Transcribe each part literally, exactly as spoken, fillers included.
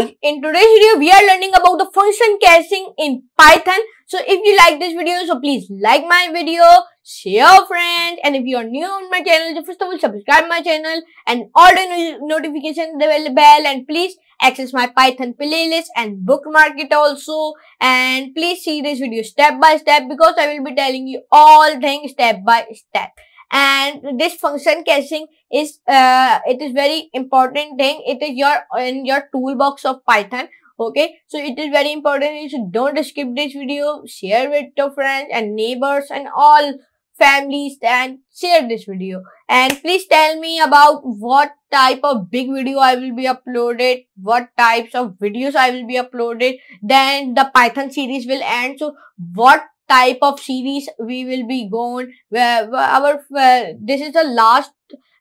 In today's video, we are learning about the function caching in Python. So if you like this video, so please like my video, share friends, and if you are new on my channel, so first of all subscribe my channel and all the notifications bell, and please access my Python playlist and bookmark it also, and please see this video step by step because I will be telling you all things step by step. And this function caching is uh, it is very important thing. It is your in your toolbox of Python. Okay, so it is very important. So don't skip this video. Share with your friends and neighbors and all families, and share this video. And please tell me about what type of big video I will be uploaded, what types of videos I will be uploaded. Then the Python series will end. So what type of series we will be going, where our uh, this is the last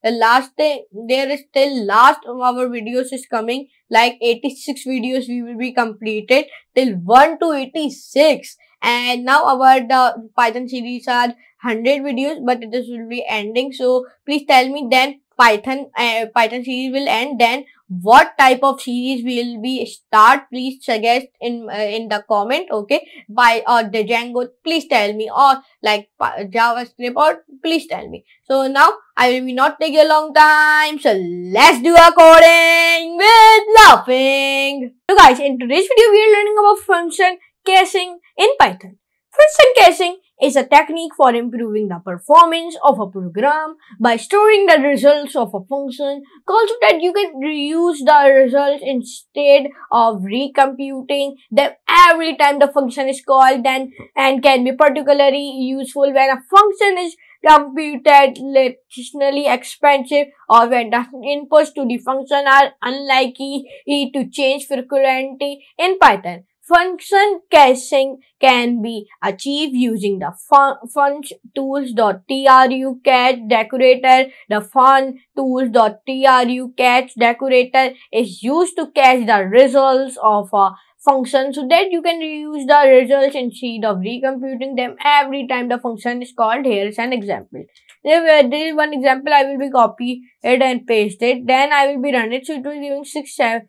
uh, last day, there is still last of our videos is coming, like eighty-six videos we will be completed till one to eighty-six, and now our the Python series are one hundred videos, but this will be ending. So please tell me then Python uh, Python series will end, then what type of series will be start, please suggest in uh, in the comment. Okay, by or the Django, please tell me, or like JavaScript, or please tell me. So now I will be not take a long time, so let's do our coding with laughing. So guys, in today's video we are learning about function caching in Python. Function caching is a technique for improving the performance of a program by storing the results of a function call so that you can reuse the results instead of recomputing them every time the function is called, then and can be particularly useful when a function is computationally expensive or when the inputs to the function are unlikely to change frequently in Python. Function caching can be achieved using the functools.truCache decorator. The functools.truCache decorator is used to cache the results of a function so that you can reuse the results instead of recomputing them every time the function is called. Here is an example. There is one example I will be copied and pasted. Then I will be run it. So it will be giving six seven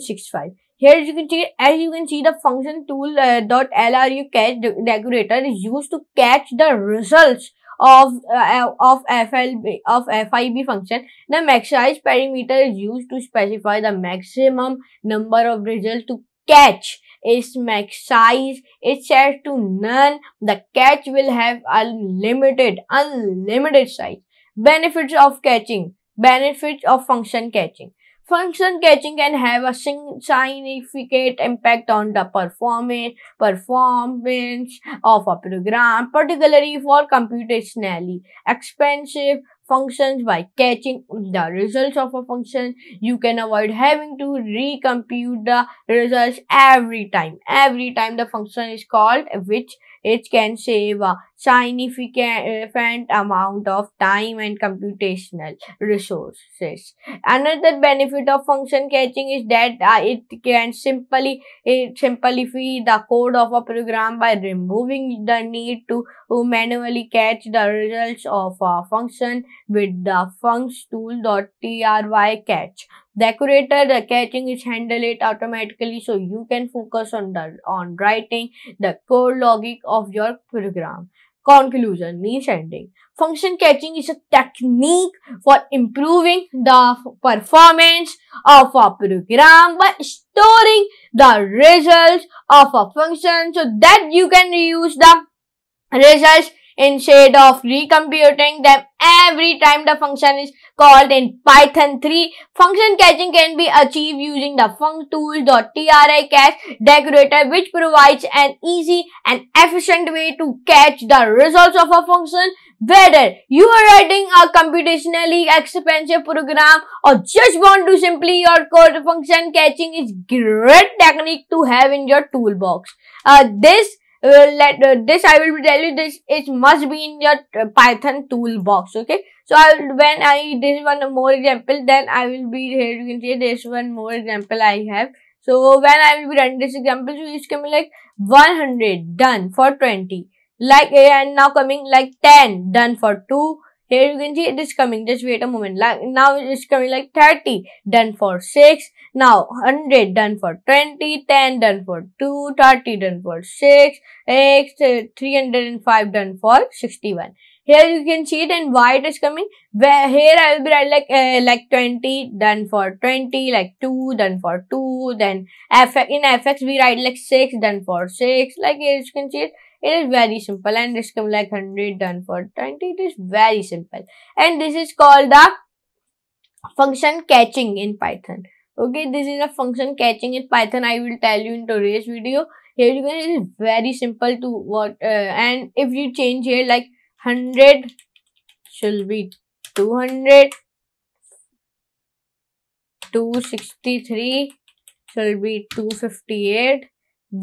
six five. Here you can see, as you can see, the function tool uh, dot lru cache decorator is used to catch the results of uh, of F L B of F I B function. The max size parameter is used to specify the maximum number of results to catch. Its max size is set to none. The catch will have unlimited unlimited size. Benefits of caching. Benefits of function caching. Function caching can have a significant impact on the performance performance of a program, particularly for computationally expensive functions. By caching the results of a function, you can avoid having to recompute the results every time. Every time the function is called, which it can save a significant amount of time and computational resources. Another benefit of function caching is that uh, it can simply it simplify the code of a program by removing the need to manually cache the results of a function with the functools.truCache cache decorator. The caching is handled automatically, so you can focus on the on writing the core logic of your program. Conclusion means ending. Function caching is a technique for improving the performance of a program by storing the results of a function so that you can reuse the results instead of recomputing them every time the function is called. In Python three, function caching can be achieved using the functools.truCache cache decorator, which provides an easy and efficient way to cache the results of a function. Whether you are writing a computationally expensive program or just want to simply your code, function caching is great technique to have in your toolbox. Uh, this Uh, let uh, this I will tell you, this it must be in your uh, Python toolbox. Okay, so I will, when I this one more example, then I will be here. You can see this one more example I have. So when I will be running this example, so it's coming like one hundred done for twenty, like, and now coming like ten done for two, Here you can see it is coming. Just wait a moment. Like now it is coming like thirty, done for six. Now one hundred, done for twenty, ten, done for two, thirty, done for six, x, three hundred five, done for sixty-one. Here you can see it, and why it is coming. Where here I will be write like uh, like twenty, done for twenty, like two, done for two, then F X, in F X we write like six, done for six. Like here you can see it. It is very simple, and this comes like one hundred, done for twenty. It is very simple, and this is called the function catching in Python. Okay, this is a function catching in Python. I will tell you in today's video. Here you can, it is very simple to what uh, and if you change here like one hundred should be two hundred, two sixty-three should be two fifty-eight.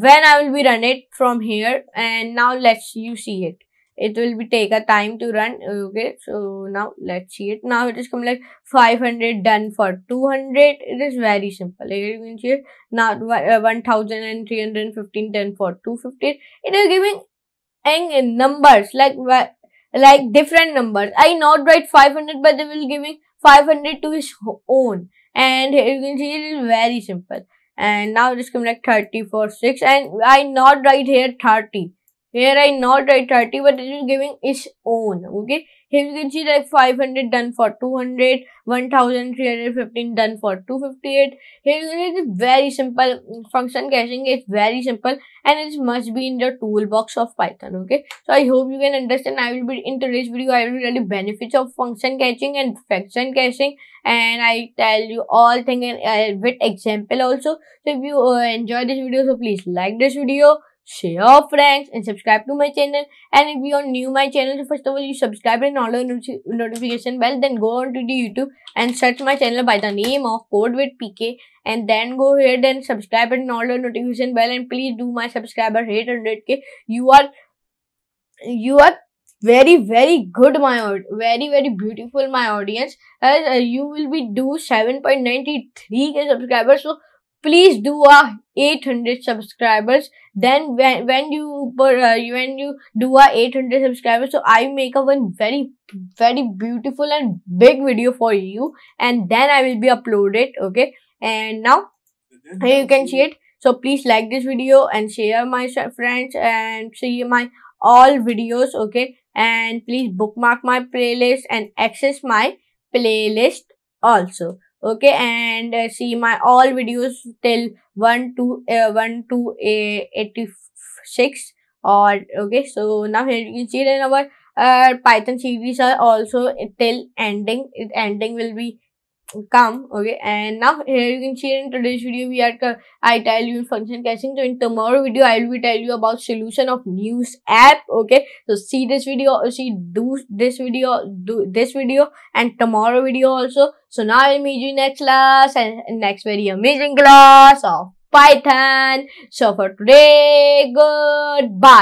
When I will be run it from here, and now let's you see it. It will be take a time to run. Okay, so now let's see it. Now it is coming like five hundred, done for two hundred. It is very simple. Here you can see it. Now uh, one thousand three hundred fifteen, done for two fifty. It is giving in numbers like like different numbers. I not write five hundred, but they will giving five hundred to his own. And here you can see it is very simple. And now it is coming like thirty for six, and I not write here thirty. Here I not write thirty, but it is giving its own. Okay, here you can see like five hundred, done for two hundred, one thousand three hundred fifteen, done for two fifty-eight. Here you can see it's very simple. Function caching is very simple, and it must be in the toolbox of Python. Okay, so I hope you can understand. I will be in today's video, I will really benefits of function caching and function caching, and I tell you all thing and uh, with example also. So if you uh, enjoy this video, so please like this video, share your friends, and subscribe to my channel. And if you are new to my channel, so first of all you subscribe and all the not notification bell, then go on to the YouTube and search my channel by the name of CodeWithPK, and then go ahead and subscribe and all the notification bell, and please do my subscriber eight hundred K. You are you are very very good, my very very beautiful, my audience, as uh, you will be do seven point nine three K subscribers. So please do a eight hundred subscribers. Then when when you uh, when you do a eight hundred subscribers, so I make a one very very beautiful and big video for you, and then I will be upload it. Okay, and now here you can see it. So please like this video and share my friends and see my all videos. Okay, and please bookmark my playlist and access my playlist also. Okay, and uh, see my all videos till one to eighty-six or okay. So now here you can see it, in our uh, Python series are also till ending. It ending will be come. Okay, and now here you can see it, in today's video we are I tell you function caching. So in tomorrow video I will be tell you about solution of news app. Okay, so see this video, see do this video, do this video, and tomorrow video also. So now I'll meet you next class, and next very amazing class of Python. So for today, goodbye.